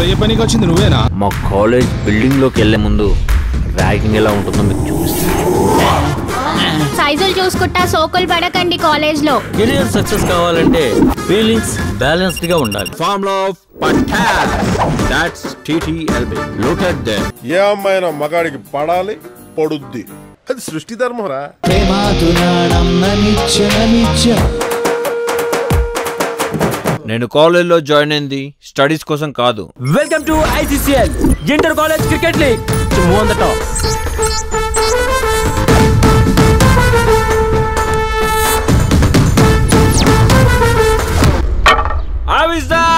మా college building లోకి వెళ్లే ముందు ర్యాగింగ్ ఎలా ఉంటుందో మీకు చూపిస్తాను. సైజులు చూసుకుంటా సోకులు పడకండి కాలేజ్ లో. కెరీర్ సక్సెస్ కావాలంటే ఫీలింగ్స్ బ్యాలెన్స్డ్ గా ఉండాలి. ఫార్ములా ఆఫ్ పటాన్ that's TTLB. Look at them. ఏ అమ్మాయినా మగాడికి పడాలి, పడుద్ది. అది సృష్టి ధర్మరా. నేను కాలేజ్ లో జాయిన్ అయింది స్టడీస్ కోసం కాదు. Welcome to ICCL Inter College Cricket League. To move on the top. How is that?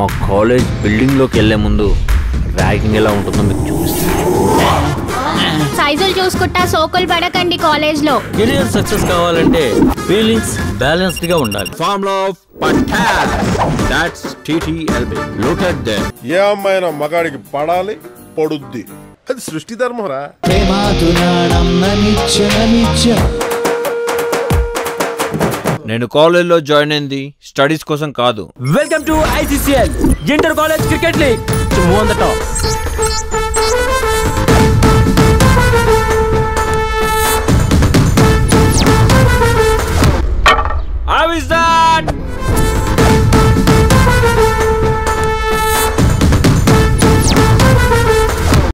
మా కాలేజ్ బిల్డింగ్ లోకి వెళ్లే ముందు ర్యాగింగ్ ఎలా ఉంటుందో మీకు చూపిస్తాను. సైజులు చూసుకుంటా సోకులు పడకండి కాలేజ్ లో. కెరీర్ సక్సెస్ కావాలంటే ఫీలింగ్స్ బ్యాలెన్స్డ్ గా ఉండాలి. ఫార్ములా ఆఫ్ పటాన్ that's TTLB. Look at them. ఏ అమ్మాయినా మగాడికి పడాలి, పడుద్ది. అది సృష్టి ధర్మరా. నేను కాలేజ్ లో జాయిన్ అయింది స్టడీస్ కోసం కాదు. Welcome to ICCL Inter College Cricket League. To move on the top.